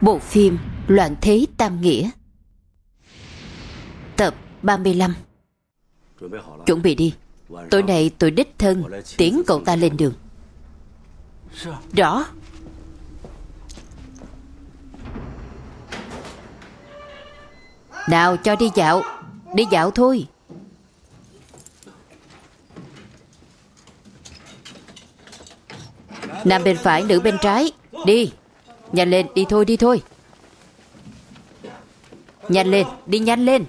Bộ phim Loạn Thế Tam Nghĩa Tập 35. Chuẩn bị đi. Tối nay tôi đích thân tiễn cậu ta lên đường. Rõ. Nào cho đi dạo. Đi dạo thôi. Nam bên phải, nữ bên trái. Đi. Nhanh lên, đi thôi, đi thôi. Nhanh lên, đi nhanh lên.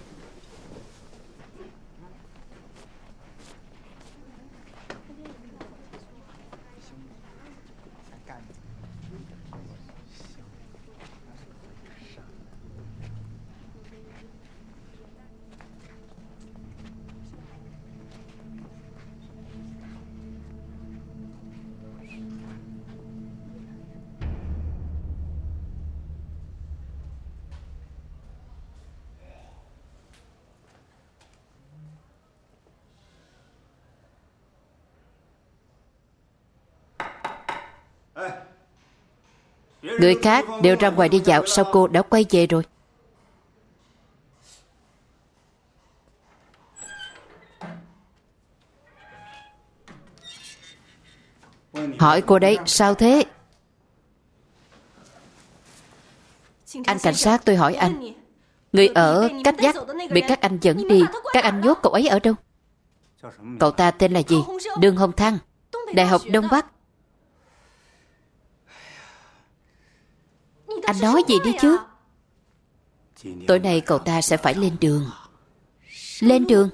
Người khác đều ra ngoài đi dạo, sao cô đã quay về rồi? Hỏi cô đấy, sao thế? Anh cảnh sát, tôi hỏi anh, người ở cách vách bị các anh dẫn đi, các anh nhốt cậu ấy ở đâu? Cậu ta tên là gì? Đường Hồng Thăng, Đại học Đông Bắc. Anh nói gì đi chứ? Tối nay cậu ta sẽ phải lên đường. Lên đường?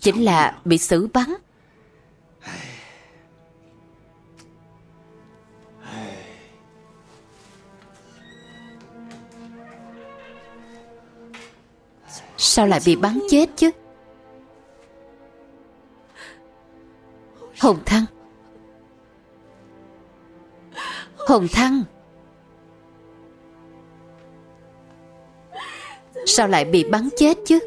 Chính là bị xử bắn. Sao lại bị bắn chết chứ? Hồng Thăng. Hồng Thăng, sao lại bị bắn chết chứ?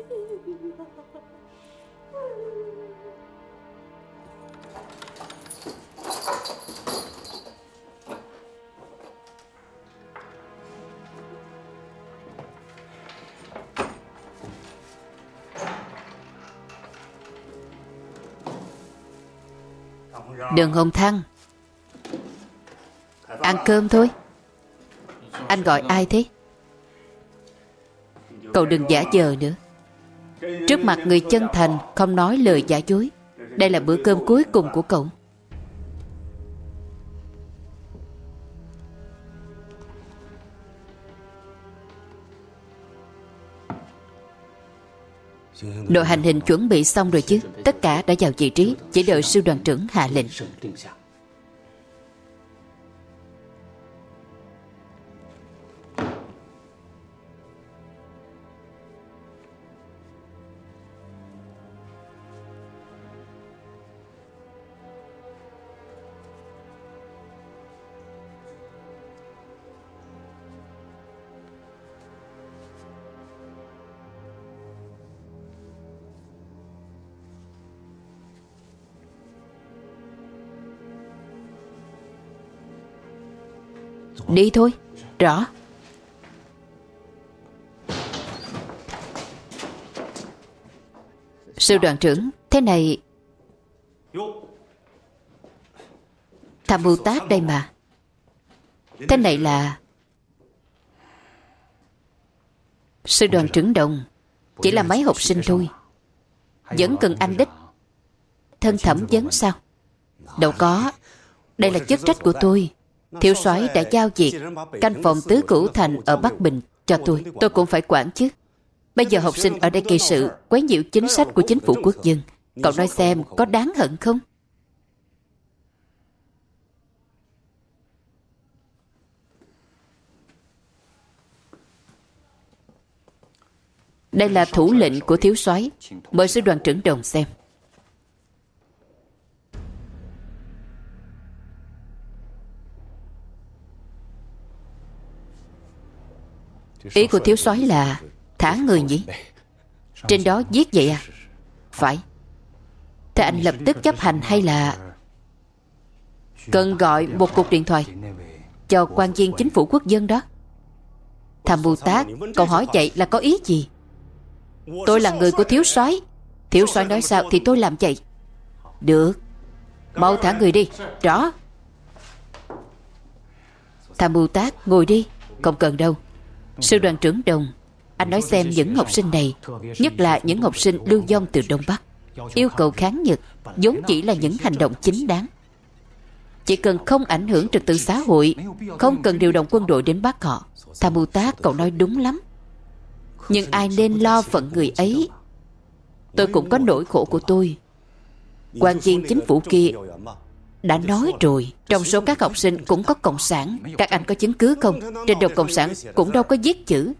Đường Hồng Thăng, ăn cơm thôi. Anh gọi ai thế? Cậu đừng giả vờ nữa. Trước mặt người chân thành không nói lời giả dối. Đây là bữa cơm cuối cùng của cậu. Đội hành hình chuẩn bị xong rồi chứ? Tất cả đã vào vị trí, chỉ đợi sư đoàn trưởng hạ lệnh. Đi thôi. Rõ. Sư đoàn trưởng, thế này. Tham mưu tác đây mà. Thế này là... Sư đoàn trưởng Đồng, chỉ là mấy học sinh thôi, vẫn cần anh đích thân thẩm vấn sao? Đâu có. Đây là chức trách của tôi. Thiếu soái đã giao việc canh phòng tứ cửu thành ở Bắc Bình cho tôi cũng phải quản chứ. Bây giờ học sinh ở đây gây sự, quấy nhiễu chính sách của chính phủ quốc dân, cậu nói xem có đáng hận không? Đây là thủ lệnh của thiếu soái, mời sư đoàn trưởng Đồng xem. Ý của thiếu soái là thả người nhỉ? Trên đó viết vậy à? Phải. Thế anh lập tức chấp hành hay là cần gọi một cuộc điện thoại? cho quan viên chính phủ quốc dân đó. Tham Bồ Tát còn hỏi vậy là có ý gì? Tôi là người của thiếu soái. Thiếu soái nói sao thì tôi làm vậy. Được, mau thả người đi. Rõ. Tham Mưu Tác ngồi đi. Không cần đâu. Sư đoàn trưởng Đồng, anh nói xem những học sinh này, nhất là những học sinh lưu vong từ Đông Bắc, yêu cầu kháng Nhật vốn chỉ là những hành động chính đáng. Chỉ cần không ảnh hưởng trật tự xã hội, không cần điều động quân đội đến bắt họ. Tham Mưu Tác cậu nói đúng lắm. Nhưng ai nên lo phận người ấy? Tôi cũng có nỗi khổ của tôi. Quan viên chính phủ kia đã nói rồi, trong số các học sinh cũng có cộng sản. Các anh có chứng cứ không? Trên đầu cộng sản cũng đâu có viết chữ.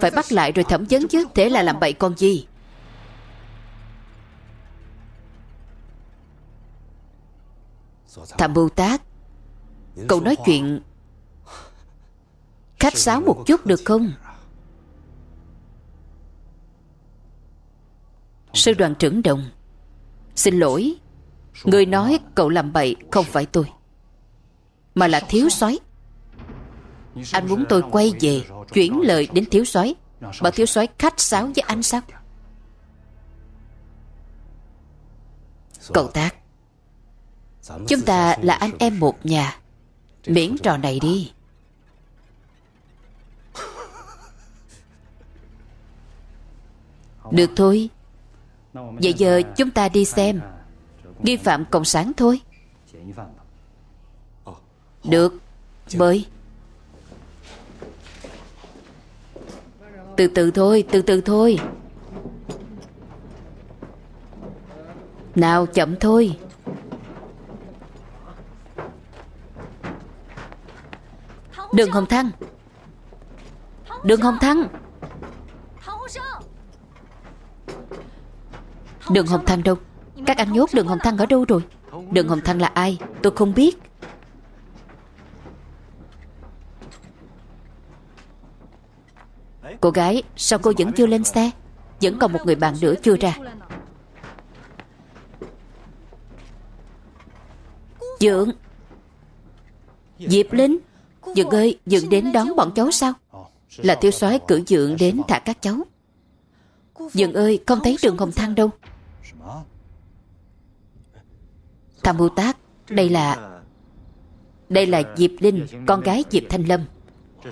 Phải bắt lại rồi thẩm vấn chứ. Thế là làm bậy con gì? Tham Mưu Tác, cậu nói chuyện khách sáo một chút được không? Sư đoàn trưởng Đồng, xin lỗi, người nói cậu làm bậy không phải tôi, mà là thiếu soái. Anh muốn tôi quay về chuyển lời đến thiếu soái, bảo thiếu soái khách sáo với anh sao? Cậu Tác, chúng ta là anh em một nhà, miễn trò này đi. Được thôi, vậy giờ chúng ta đi xem nghi phạm cộng sản thôi. Được, mời. Từ từ thôi, từ từ thôi. Nào, chậm thôi. Đường Hồng Thăng, Đường Hồng Thăng, Đường Hồng Thăng đâu? Các anh nhốt Đường Hồng Thăng ở đâu rồi? Đường Hồng Thăng là ai? Tôi không biết. Cô gái, sao cô vẫn chưa lên xe? Vẫn còn một người bạn nữa chưa ra. Dượng, Diệp Linh, Dượng ơi, Dượng đến đón bọn cháu sao? Là thiếu soái cử Dượng đến thả các cháu. Dượng ơi, không thấy Đường Hồng Thăng đâu. Tham Mưu Tác, đây là Diệp Linh, con gái Diệp Thanh Lâm.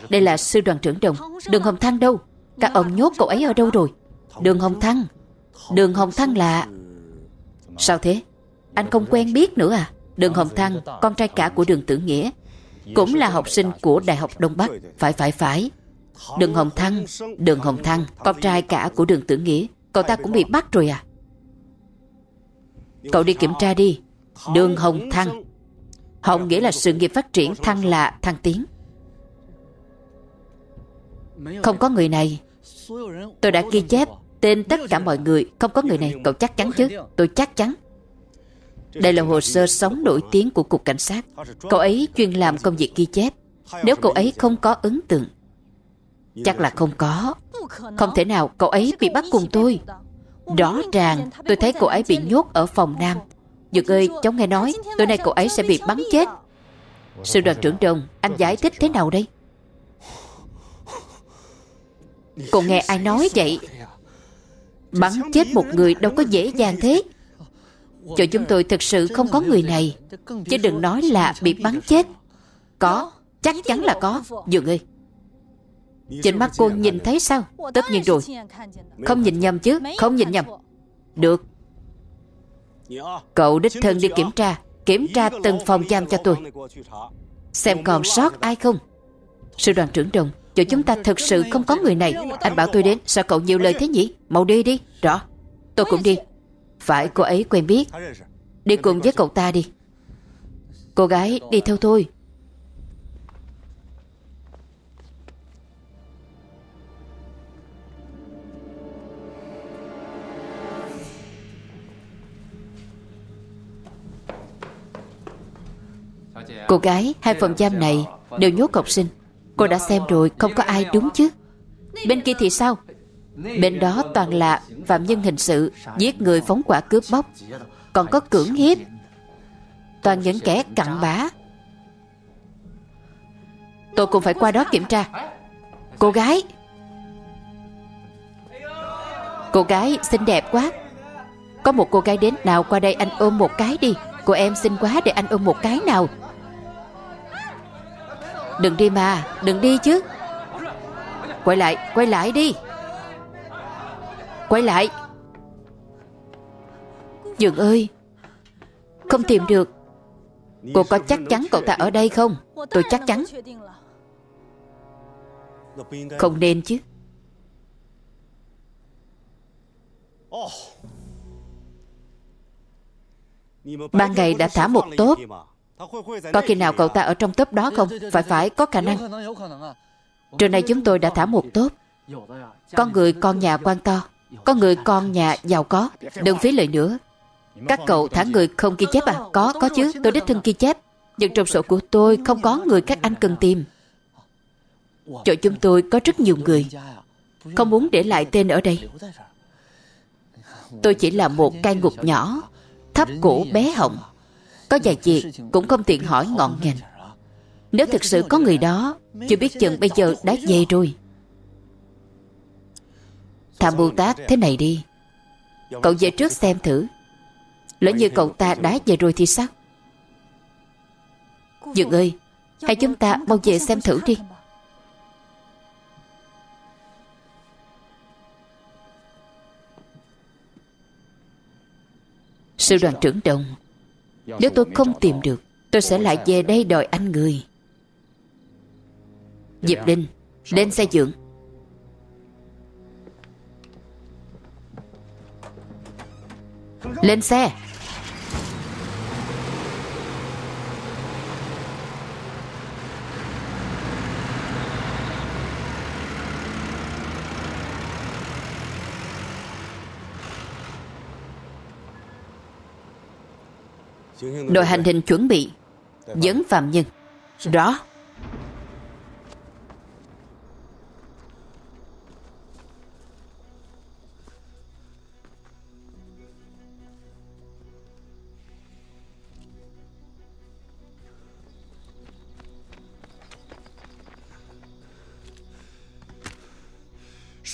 Đây là sư đoàn trưởng Đồng. Đường Hồng Thăng đâu? Các ông nhốt cậu ấy ở đâu rồi? Đường Hồng Thăng, Đường Hồng Thăng là... Sao thế? Anh không quen biết nữa à? Đường Hồng Thăng, con trai cả của Đường Tử Nghĩa, cũng là học sinh của Đại học Đông Bắc. Phải. Đường Hồng Thăng, Đường Hồng Thăng, con trai cả của Đường Tử Nghĩa. Cậu ta cũng bị bắt rồi à? Cậu đi kiểm tra đi. Đường Hồng Thăng, Hồng nghĩa là sự nghiệp phát triển, Thăng là thăng tiến. Không có người này. Tôi đã ghi chép tên tất cả mọi người. Không có người này, cậu chắc chắn chứ? Tôi chắc chắn. Đây là hồ sơ sống nổi tiếng của cục cảnh sát. Cậu ấy chuyên làm công việc ghi chép. Nếu cậu ấy không có ấn tượng, chắc là không có. Không thể nào cậu ấy bị bắt cùng tôi. Rõ ràng tôi thấy cậu ấy bị nhốt ở phòng nam. Dược ơi, cháu nghe nói tối nay cậu ấy sẽ bị bắn chết. Sư đoàn trưởng Đồng, anh giải thích thế nào đây? Cô nghe ai nói vậy? Bắn chết một người đâu có dễ dàng thế. Chỗ chúng tôi thực sự không có người này, chứ đừng nói là bị bắn chết. Có, chắc chắn là có. Dược ơi, trên mắt cô nhìn thấy sao? Tất nhiên rồi. Không nhìn nhầm chứ? Không nhìn nhầm. Được, cậu đích thân đi kiểm tra từng phòng giam cho tôi, xem còn sót ai không. Sư đoàn trưởng Đồng, chỗ chúng ta thực sự không có người này. Anh bảo tôi đến, sao cậu nhiều lời thế nhỉ? Mau đi đi. Rõ, tôi cũng đi. Phải, cô ấy quen biết. Đi cùng với cậu ta đi. Cô gái, đi theo tôi. Cô gái, hai phòng giam này đều nhốt học sinh. Cô đã xem rồi, không có ai đúng chứ? Bên kia thì sao? Bên đó toàn là phạm nhân hình sự, giết người, phóng hỏa, cướp bóc, còn có cưỡng hiếp. Toàn những kẻ cặn bã. Tôi cũng phải qua đó kiểm tra. Cô gái, cô gái xinh đẹp quá. Có một cô gái đến nào, qua đây anh ôm một cái đi. Cô em xinh quá, để anh ôm một cái nào. Đừng đi mà, đừng đi chứ. Quay lại đi. Quay lại. Dượng ơi, không tìm được. Cô có chắc chắn cậu ta ở đây không? Tôi chắc chắn. Không nên chứ. Ban ngày đã thả một tốp. Có khi nào cậu ta ở trong tốp đó không? Phải phải, có khả năng. Trưa nay chúng tôi đã thả một tốp. Có người con nhà quan to, có người con nhà giàu có. Đừng phí lời nữa. Các cậu thả người không ghi chép à? Có chứ, tôi đích thân ghi chép. Nhưng trong sổ của tôi không có người các anh cần tìm. Chỗ chúng tôi có rất nhiều người, không muốn để lại tên ở đây. Tôi chỉ là một cai ngục nhỏ, thấp cổ bé họng. Có vài việc cũng không tiện hỏi ngọn ngành. Nếu thực sự có người đó, chưa biết chừng bây giờ đã về rồi. Tham Bồ Tát, thế này đi, cậu về trước xem thử. Lỡ như cậu ta đã về rồi thì sao? Dượng ơi, hãy chúng ta mau về xem thử đi. Sư đoàn trưởng Đồng, nếu tôi không tìm được, tôi sẽ lại về đây đòi anh người. Diệp Linh, lên xe Dượng. Lên xe. Đội hành hình chuẩn bị dẫn phạm nhân. Rõ.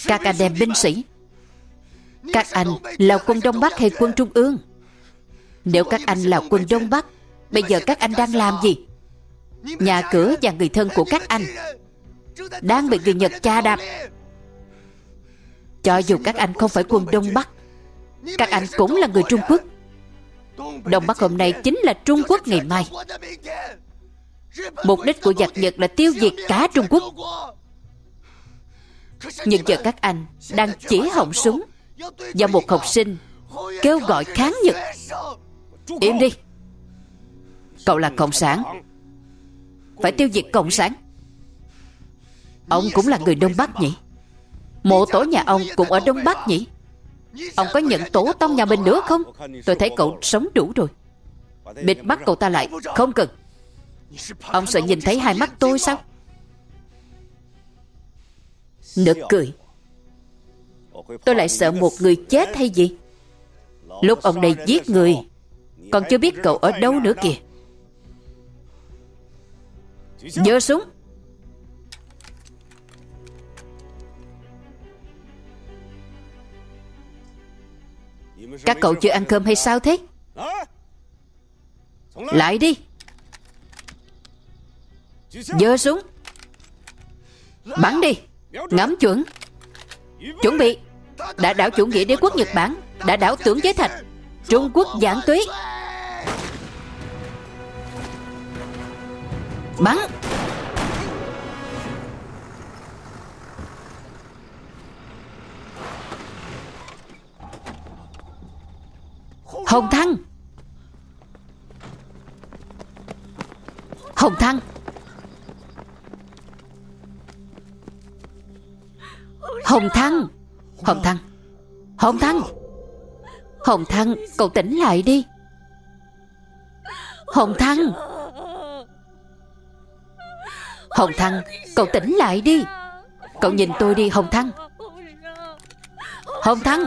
Các anh em binh sĩ, các anh là quân Đông Bắc hay quân Trung ương? Nếu các anh là quân Đông Bắc, bây giờ các anh đang làm gì? Nhà cửa và người thân của các anh đang bị người Nhật chà đạp. Cho dù các anh không phải quân Đông Bắc, các anh cũng là người Trung Quốc. Đông Bắc hôm nay chính là Trung Quốc ngày mai. Mục đích của giặc Nhật là tiêu diệt cả Trung Quốc. Nhưng giờ các anh đang chỉ họng súng và một học sinh kêu gọi kháng Nhật. Im đi. Cậu là cộng sản, phải tiêu diệt cộng sản. Ông cũng là người Đông Bắc nhỉ? Mộ tổ nhà ông cũng ở Đông Bắc nhỉ? Ông có nhận tổ tông nhà mình nữa không? Tôi thấy cậu sống đủ rồi. Bịt mắt cậu ta lại. Không cần. Ông sợ nhìn thấy hai mắt tôi sao? Nực cười. Tôi lại sợ một người chết hay gì? Lúc ông này giết người, còn chưa biết cậu ở đâu nữa kìa. Giơ súng. Các cậu chưa ăn cơm hay sao thế? Lại đi. Giơ súng. Bắn đi. Ngắm chuẩn. Chuẩn bị. Đã đảo chủ nghĩa đế quốc Nhật Bản, đã đảo Tưởng Giới Thạch, Trung Quốc giãn tuyến. Bắn. Hồng Thăng. Hồng Thăng. Hồng Thăng. Hồng Thăng. Hồng Thăng. Hồng Thăng, cậu tỉnh lại đi. Hồng Thăng. Hồng Thăng, cậu tỉnh lại đi. Cậu nhìn tôi đi, Hồng Thăng. Hồng Thăng.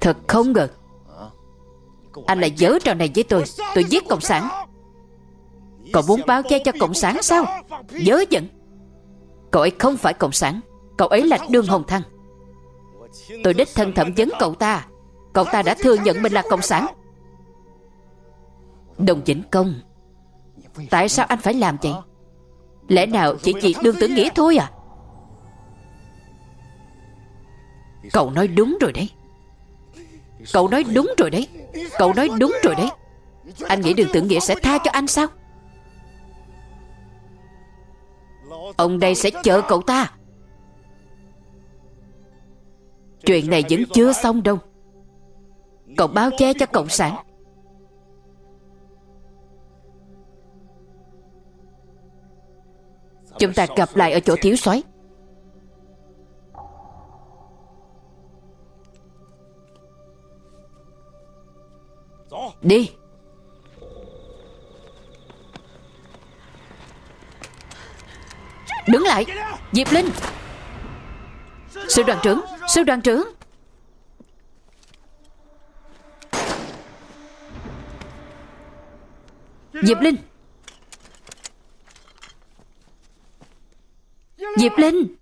Thật không ngờ Anh lại giở trò này với tôi. Tôi giết Cộng sản. Cậu muốn báo che cho Cộng sản sao? Dớ giận. Cậu ấy không phải Cộng sản. Cậu ấy là Đường Hồng Thăng. Tôi đích thân thẩm vấn cậu ta. Cậu ta đã thừa nhận mình là Cộng sản. Đồng Vĩnh Công, tại sao anh phải làm vậy? Lẽ nào chỉ vì Đường Tử Nghĩa thôi à? Cậu nói đúng rồi đấy. Cậu nói đúng rồi đấy. Cậu nói đúng rồi đấy. Anh nghĩ Đường Tử Nghĩa sẽ tha cho anh sao? Ông đây sẽ chờ cậu ta. Chuyện này vẫn chưa xong đâu. Cậu bao che cho Cộng sản. Chúng ta gặp lại ở chỗ thiếu soái. Đi. Đứng lại. Diệp Linh. Sư đoàn trưởng. Sư đoàn trưởng. Diệp Linh. Diệp Linh.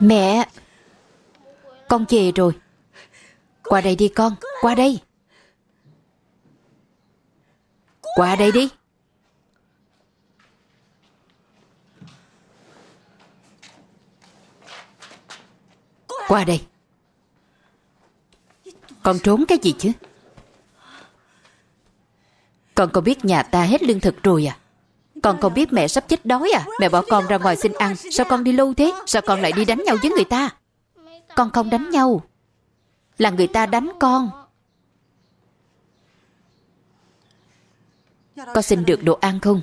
Mẹ, con về rồi. Qua đây đi con, qua đây. Qua đây đi. Qua đây. Con trốn cái gì chứ? Con có biết nhà ta hết lương thực rồi à? Con không biết mẹ sắp chết đói à? Mẹ bỏ con ra ngoài xin ăn. Sao con đi lâu thế? Sao con lại đi đánh nhau với người ta? Con không đánh nhau. Là người ta đánh con. Con xin được đồ ăn không?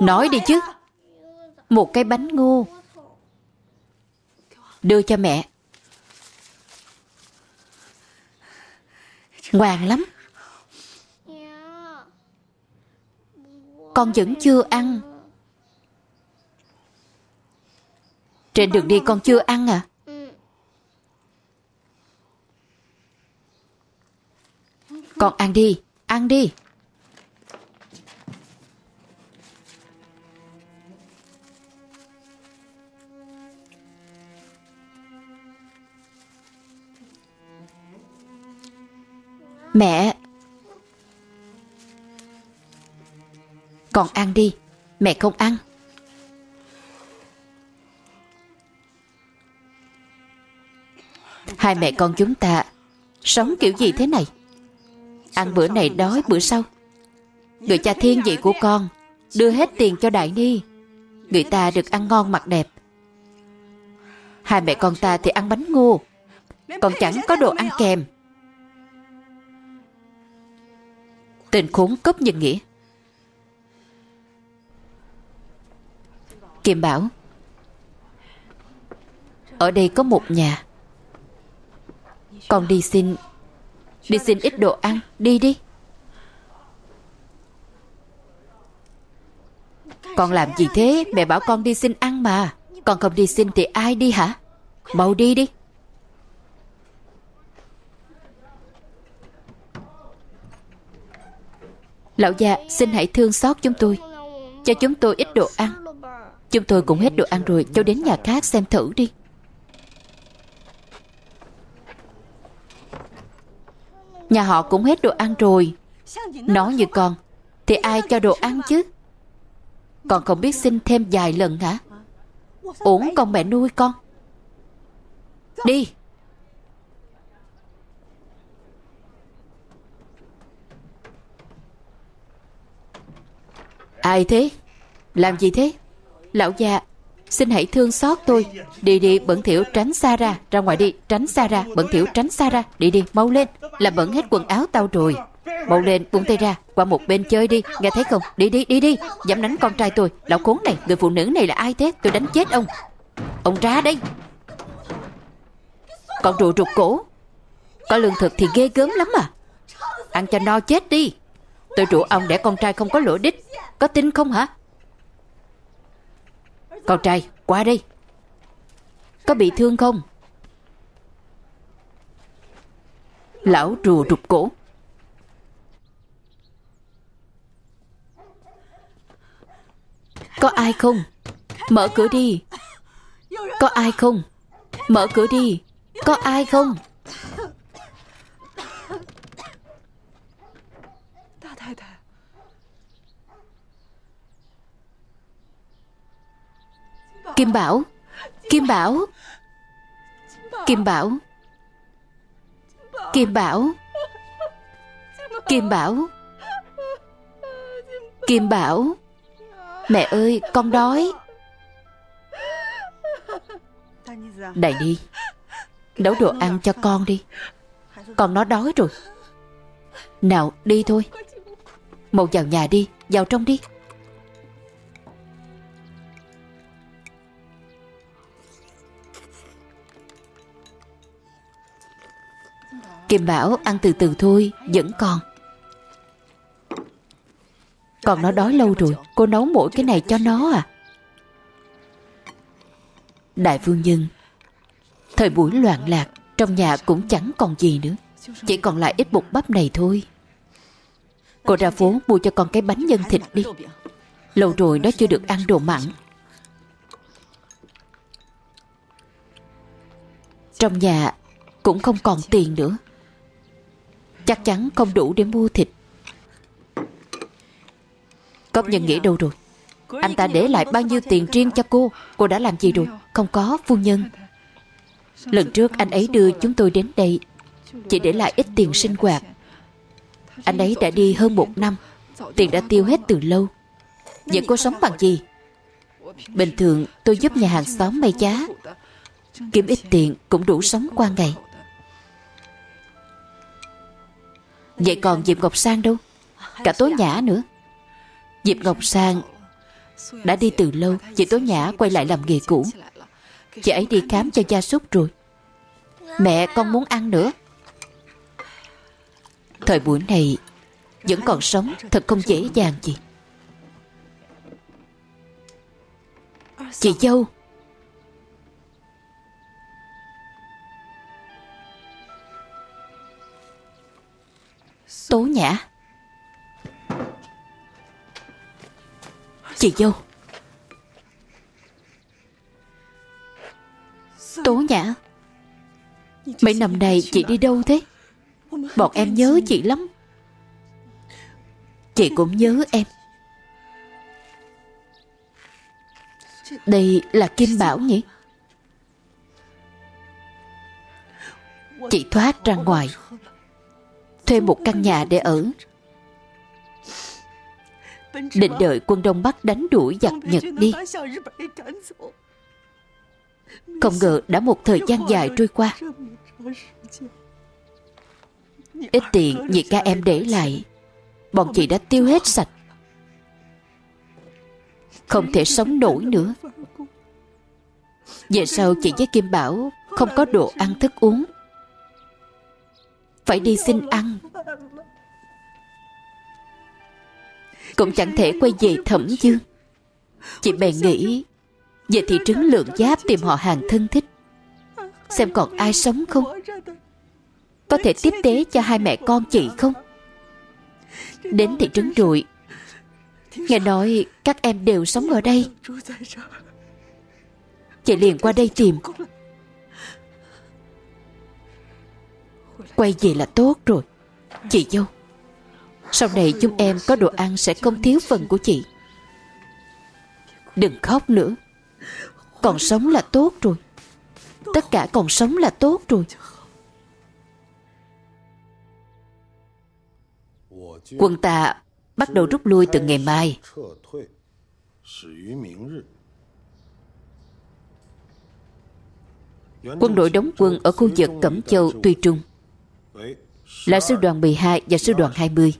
Nói đi chứ. Một cái bánh ngô. Đưa cho mẹ. Ngoan lắm. Con vẫn chưa ăn. Trên đường đi con chưa ăn à? Con ăn đi, ăn đi. Mẹ, con ăn đi, mẹ không ăn. Hai mẹ con chúng ta sống kiểu gì thế này? Ăn bữa này đói bữa sau. Người cha thiên vị của con đưa hết tiền cho Đại Ni, người ta được ăn ngon mặc đẹp. Hai mẹ con ta thì ăn bánh ngô, còn chẳng có đồ ăn kèm. Tên khốn cướp nhân nghĩa. Kim Bảo, ở đây có một nhà, con đi xin ít đồ ăn, đi đi. Con làm gì thế? Mẹ bảo con đi xin ăn mà. Con không đi xin thì ai đi hả? Mau đi đi. Lão già, xin hãy thương xót chúng tôi, cho chúng tôi ít đồ ăn. Chúng tôi cũng hết đồ ăn rồi, cháu đến nhà khác xem thử đi. Nhà họ cũng hết đồ ăn rồi. Nói như con thì ai cho đồ ăn chứ? Con không biết xin thêm vài lần hả? Uổng con mẹ nuôi con. Đi. Ai thế? Làm gì thế? Lão già, xin hãy thương xót tôi. Đi đi, bẩn thỉu, tránh xa ra. Ra ngoài đi, tránh xa ra. Bẩn thỉu, tránh xa ra. Đi đi, mau lên. Làm bẩn hết quần áo tao rồi. Mau lên, buông tay ra. Qua một bên chơi đi, nghe thấy không? Đi đi, đi đi. Dám đánh con trai tôi. Lão khốn này, người phụ nữ này là ai thế? Tôi đánh chết ông. Ông ra đây. Con rùa rụt cổ. Có lương thực thì ghê gớm lắm à. Ăn cho no chết đi. Tôi rủ ông để con trai không có lỗ đích. Có tin không hả? Con trai, qua đây. Có bị thương không? Lão rùa rụt cổ. Có ai không? Mở cửa đi. Có ai không? Mở cửa đi. Có ai không? Kim Bảo, Kim Bảo, Kim Bảo, Kim Bảo, Kim Bảo, Kim Bảo. Mẹ ơi, con đói. Đại đi, nấu đồ ăn cho con đi. Con nó đói rồi. Nào, đi thôi. Mau vào nhà đi, vào trong đi. Kim Bảo, ăn từ từ thôi, vẫn còn. Còn nó đói lâu rồi, cô nấu mỗi cái này cho nó à? Đại phu nhân, thời buổi loạn lạc, trong nhà cũng chẳng còn gì nữa, chỉ còn lại ít bột bắp này thôi. Cô ra phố mua cho con cái bánh nhân thịt đi. Lâu rồi nó chưa được ăn đồ mặn. Trong nhà cũng không còn tiền nữa, chắc chắn không đủ để mua thịt. Cốc nhân nghĩa đâu rồi? Anh ta để lại bao nhiêu tiền riêng cho cô? Cô đã làm gì rồi? Không có, phu nhân. Lần trước anh ấy đưa chúng tôi đến đây chỉ để lại ít tiền sinh hoạt. Anh ấy đã đi hơn một năm, tiền đã tiêu hết từ lâu. Vậy cô sống bằng gì? Bình thường tôi giúp nhà hàng xóm may giá, kiếm ít tiền cũng đủ sống qua ngày. Vậy còn Diệp Ngọc Sang đâu? Cả Tố Nhã nữa. Diệp Ngọc Sang đã đi từ lâu. Chị Tố Nhã quay lại làm nghề cũ. Chị ấy đi khám cho gia súc rồi. Mẹ, con muốn ăn nữa. Thời buổi này vẫn còn sống thật không dễ dàng gì. Chị dâu, Tố Nhã. Chị dâu. Tố Nhã, mấy năm nay chị đi đâu thế? Bọn em nhớ chị lắm. Chị cũng nhớ em. Đây là Kim Bảo nhỉ? Chị thoát ra ngoài, thuê một căn nhà để ở, định đợi quân Đông Bắc đánh đuổi giặc Nhật đi. Không ngờ đã một thời gian dài trôi qua. Ít tiền vì ca em để lại, bọn chị đã tiêu hết sạch, không thể sống nổi nữa. Về sau chị với Kim Bảo không có đồ ăn thức uống, phải đi xin ăn. Cũng chẳng thể quay về Thẩm Dương. Chị bèn nghĩ về thị trấn Lượng Giáp tìm họ hàng thân thích, xem còn ai sống không, có thể tiếp tế cho hai mẹ con chị không. Đến thị trấn rồi, nghe nói các em đều sống ở đây, chị liền qua đây tìm. Quay về là tốt rồi, chị dâu. Sau này chúng em có đồ ăn sẽ không thiếu phần của chị. Đừng khóc nữa, còn sống là tốt rồi. Tất cả còn sống là tốt rồi. Quân ta bắt đầu rút lui từ ngày mai. Quân đội đóng quân ở khu vực Cẩm Châu, Tuy Trung là sư đoàn 12 và sư đoàn 20.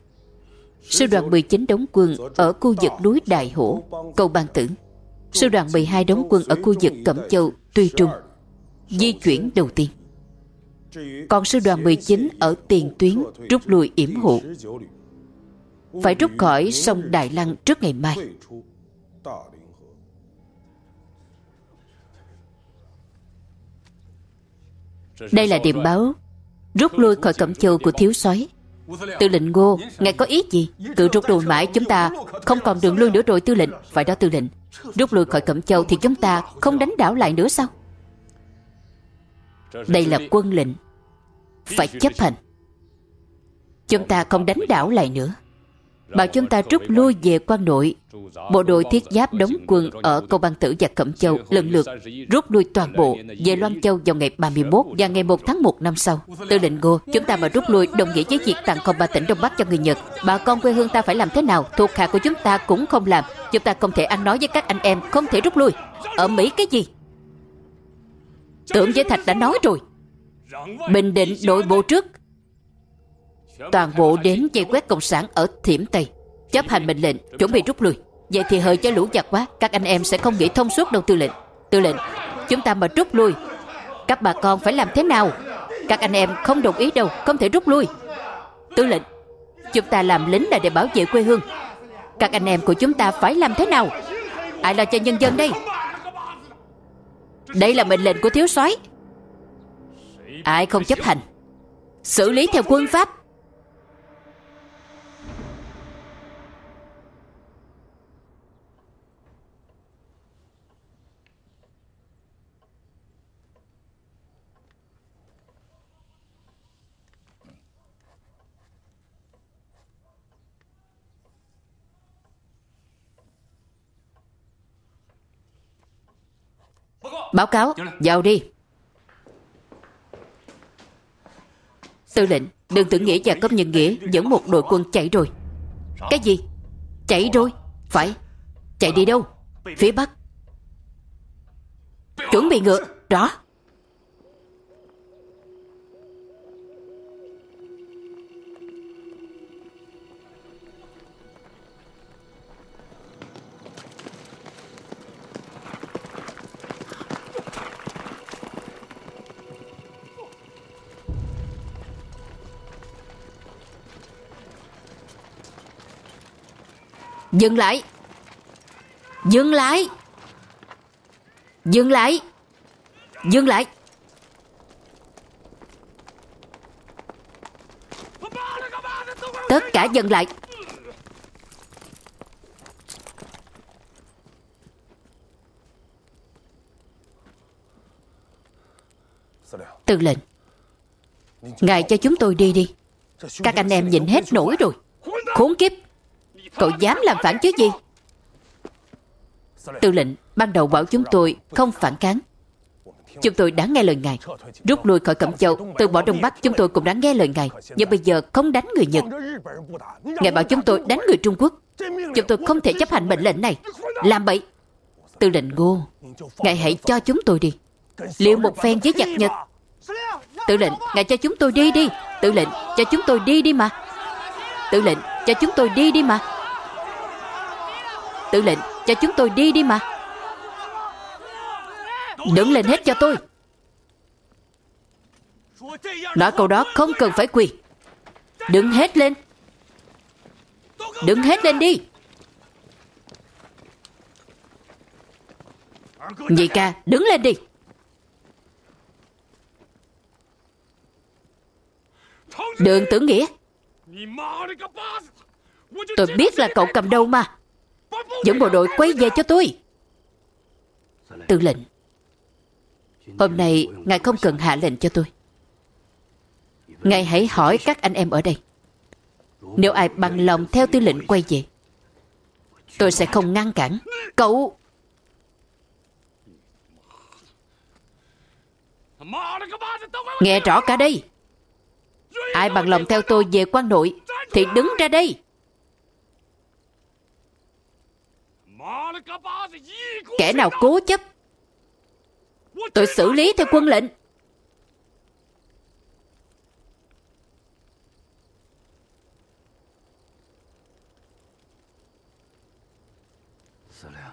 Sư đoàn 19 đóng quân ở khu vực núi Đại Hổ Cầu Ban Tử. Sư đoàn 12 đóng quân ở khu vực Cẩm Châu, Tuy Trung, di chuyển đầu tiên. Còn sư đoàn 19 ở tiền tuyến rút lui yểm hộ, phải rút khỏi sông Đại Lăng trước ngày mai. Đây là điểm báo rút lui khỏi Cẩm Châu của thiếu soái. Tư lệnh Ngô, ngài có ý gì? Cứ rút lui mãi chúng ta không còn đường lui nữa rồi tư lệnh. Phải đó tư lệnh, rút lui khỏi Cẩm Châu thì chúng ta không đánh đảo lại nữa sao? Đây là quân lệnh, phải chấp hành. Chúng ta không đánh đảo lại nữa. Bảo chúng ta rút lui về quan nội, bộ đội thiết giáp đóng quân ở Cầu Ban Tử và Cẩm Châu lần lượt rút lui toàn bộ về Loan Châu vào ngày 31 và ngày 1 tháng 1 năm sau. Tư lệnh Ngô, chúng ta mà rút lui đồng nghĩa với việc tặng không 3 tỉnh Đông Bắc cho người Nhật. Bà con quê hương ta phải làm thế nào? Thuộc hạ của chúng ta cũng không làm. Chúng ta không thể ăn nói với các anh em không thể rút lui. Ở Mỹ cái gì? Tưởng Giới Thạch đã nói rồi, bình định nội bộ trước, toàn bộ đến vây quét cộng sản ở Thiểm Tây, chấp hành mệnh lệnh, chuẩn bị rút lui. Vậy thì hời cho lũ giặc quá, các anh em sẽ không nghĩ thông suốt đâu tư lệnh. Tư lệnh, chúng ta mà rút lui, các bà con phải làm thế nào? Các anh em không đồng ý đâu, không thể rút lui. Tư lệnh, chúng ta làm lính là để bảo vệ quê hương, các anh em của chúng ta phải làm thế nào? Ai lo cho nhân dân đây? Đây là mệnh lệnh của thiếu soái, ai không chấp hành xử lý theo quân pháp. Báo cáo, vào đi. Tư lệnh, Đường Tử Nghĩa và cấp nhân Nghĩa dẫn một đội quân chạy rồi. Cái gì? Chạy rồi? Phải. Chạy đi đâu? Phía Bắc. Chuẩn bị ngựa. Rõ. Dừng lại. Dừng lại. Dừng lại. Dừng lại. Tất cả dừng lại. Tư lệnh, ngài cho chúng tôi đi đi. Các anh em nhịn hết nổi rồi. Khốn kiếp, cậu dám làm phản chứ gì? Tư lệnh, ban đầu bảo chúng tôi không phản kháng. Chúng tôi đã nghe lời ngài. Rút lui khỏi Cẩm Châu, từ bỏ Đông Bắc, chúng tôi cũng đã nghe lời ngài. Nhưng bây giờ không đánh người Nhật, ngài bảo chúng tôi đánh người Trung Quốc. Chúng tôi không thể chấp hành mệnh lệnh này. Làm bậy. Tư lệnh Ngô, ngài hãy cho chúng tôi đi, liệu một phen với giặc Nhật. Tư lệnh, ngài cho chúng tôi đi đi. Tư lệnh, cho chúng tôi đi đi mà. Tư lệnh, cho chúng tôi đi đi mà. Tư lệnh, cho chúng tôi đi đi mà. Đứng lên hết cho tôi. Nói câu đó không cần phải quỳ. Đứng hết lên. Đứng hết lên đi. Nhị ca, đứng lên đi. Đường Tử Nghĩa, tôi biết là cậu cầm đầu mà. Dẫn bộ đội quay về cho tôi. Tư lệnh, hôm nay ngài không cần hạ lệnh cho tôi. Ngài hãy hỏi các anh em ở đây, nếu ai bằng lòng theo tư lệnh quay về, tôi sẽ không ngăn cản. Cậu, nghe rõ cả đây. Ai bằng lòng theo tôi về quan nội thì đứng ra đây. Kẻ nào cố chấp, tôi xử lý theo quân lệnh.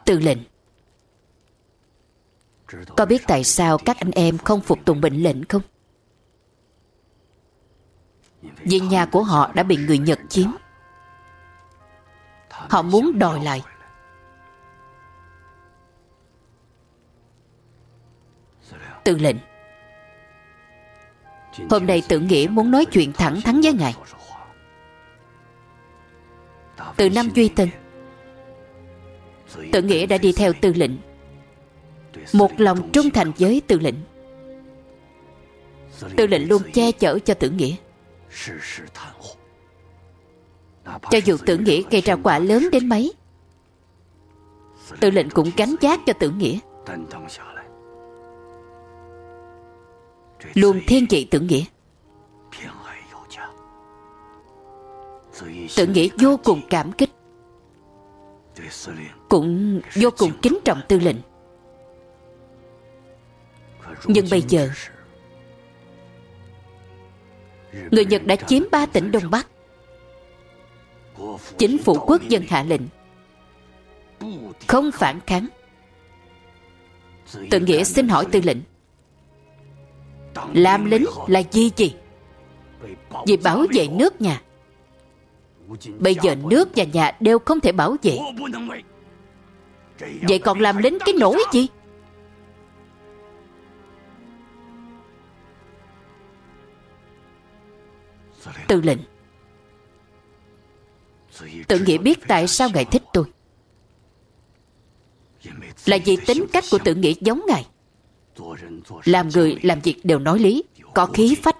Tư lệnh, có biết tại sao các anh em không phục tùng mệnh lệnh không? Vì nhà của họ đã bị người Nhật chiếm, họ muốn đòi lại. Tư lệnh, hôm nay Tử Nghĩa muốn nói chuyện thẳng thắn với ngài. Từ năm Duy Tân, Tử Nghĩa đã đi theo tư lệnh, một lòng trung thành với tư lệnh. Tư lệnh luôn che chở cho Tử Nghĩa. Cho dù Tử Nghĩa gây ra quả lớn đến mấy, tư lệnh cũng gánh vác cho Tử Nghĩa, luôn thiên vị Tử Nghĩa. Tử Nghĩa vô cùng cảm kích, cũng vô cùng kính trọng tư lệnh. Nhưng bây giờ người Nhật đã chiếm 3 tỉnh Đông Bắc. Chính phủ quốc dân hạ lệnh không phản kháng. Tử Nghĩa xin hỏi tư lệnh, làm lính là vì gì? Vì bảo vệ nước nhà. Bây giờ nước và nhà đều không thể bảo vệ, vậy còn làm lính cái nỗi gì? Tư lệnh, Tử Nghĩa biết tại sao ngài thích tôi, là vì tính cách của Tử Nghĩa giống ngài. Làm người làm việc đều nói lý, có khí phách,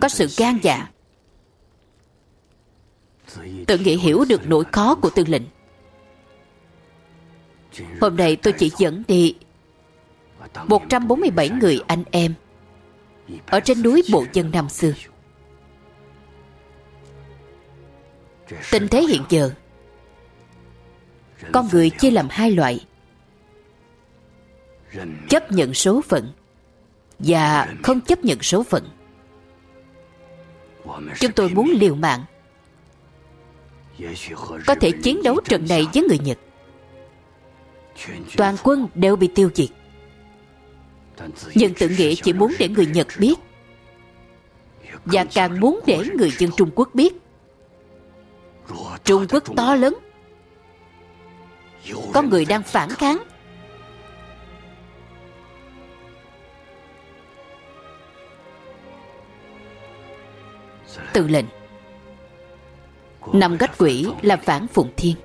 có sự gan dạ. Tử Nghĩa hiểu được nỗi khó của tư lệnh. Hôm nay tôi chỉ dẫn đi 147 người anh em ở trên núi Bùi Chân năm xưa. Tình thế hiện giờ, con người chia làm 2 loại: chấp nhận số phận và không chấp nhận số phận. Chúng tôi muốn liều mạng, có thể chiến đấu trận này với người Nhật. Toàn quân đều bị tiêu diệt, nhưng Tử Nghĩa chỉ muốn để người Nhật biết, và càng muốn để người dân Trung Quốc biết, Trung Quốc to lớn, có người đang phản kháng. Tư lệnh, năm gách quỷ là phản phụng thiên.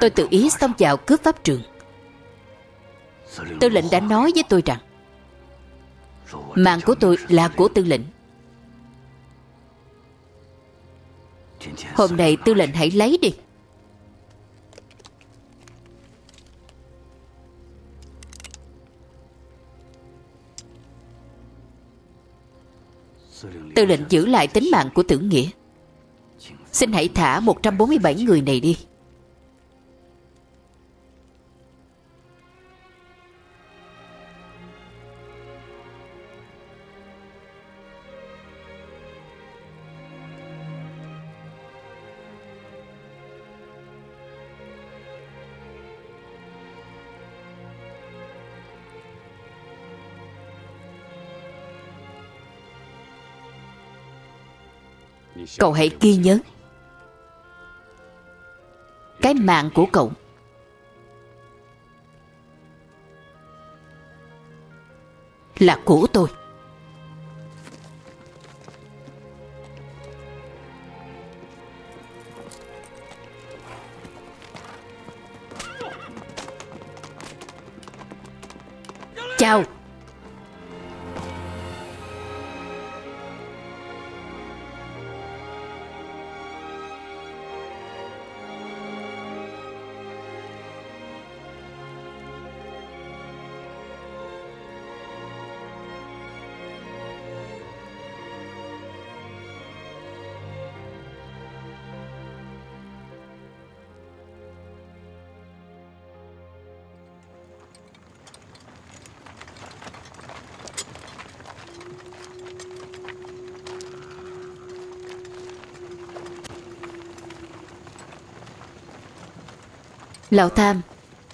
Tôi tự ý xông vào cướp pháp trường. Tư lệnh đã nói với tôi rằng mạng của tôi là của tư lệnh. Hôm nay tư lệnh hãy lấy đi. Tư lệnh giữ lại tính mạng của Tử Nghĩa. Xin hãy thả 147 người này đi. Cậu hãy ghi nhớ, cái mạng của cậu là của tôi. Chào. Lão Tham,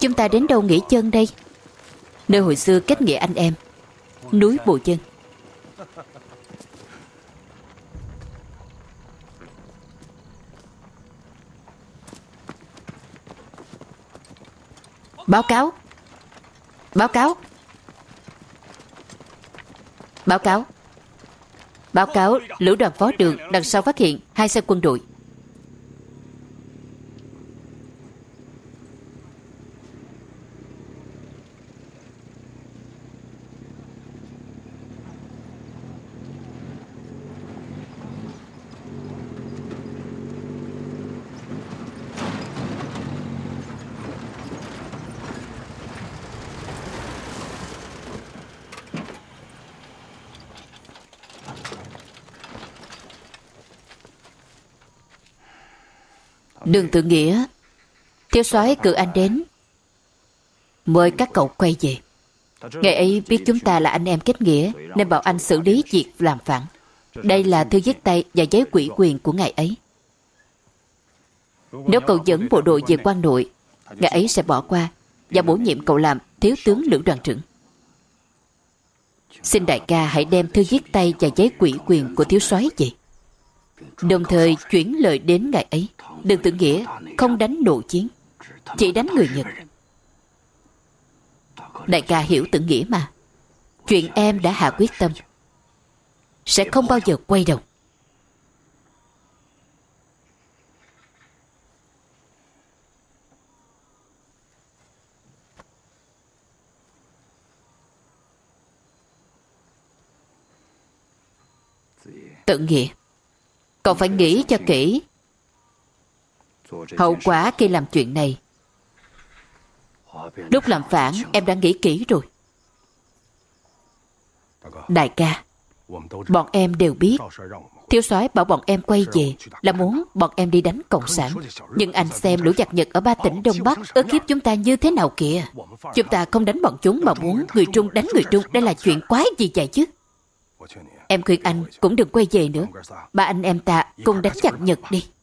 chúng ta đến đâu nghỉ chân đây? Nơi hồi xưa kết nghĩa anh em, núi Bùi Chân. Báo cáo, lữ đoàn phó Đường đằng sau phát hiện 2 xe quân đội. Đường Tử Nghĩa, thiếu soái cử anh đến mời các cậu quay về. Ngày ấy biết chúng ta là anh em kết nghĩa nên bảo anh xử lý việc làm phản. Đây là thư viết tay và giấy ủy quyền của ngày ấy. Nếu cậu dẫn bộ đội về quan nội, ngày ấy sẽ bỏ qua và bổ nhiệm cậu làm thiếu tướng lữ đoàn trưởng. Xin đại ca hãy đem thư viết tay và giấy ủy quyền của thiếu soái về, đồng thời chuyển lời đến ngày ấy Đường Tử Nghĩa không đánh nội chiến, chỉ đánh người Nhật. Đại ca hiểu Tử Nghĩa mà. Chuyện em đã hạ quyết tâm sẽ không bao giờ quay đầu. Tử Nghĩa, cậu phải nghĩ cho kỹ hậu quả khi làm chuyện này. Lúc làm phản em đã nghĩ kỹ rồi. Đại ca, bọn em đều biết thiếu soái bảo bọn em quay về là muốn bọn em đi đánh cộng sản. Nhưng anh xem lũ giặc Nhật ở 3 tỉnh Đông Bắc ức hiếp chúng ta như thế nào kìa. Chúng ta không đánh bọn chúng mà muốn người Trung đánh người Trung. Đây là chuyện quái gì vậy chứ. Em khuyên anh cũng đừng quay về nữa. Ba anh em ta cùng đánh giặc Nhật đi.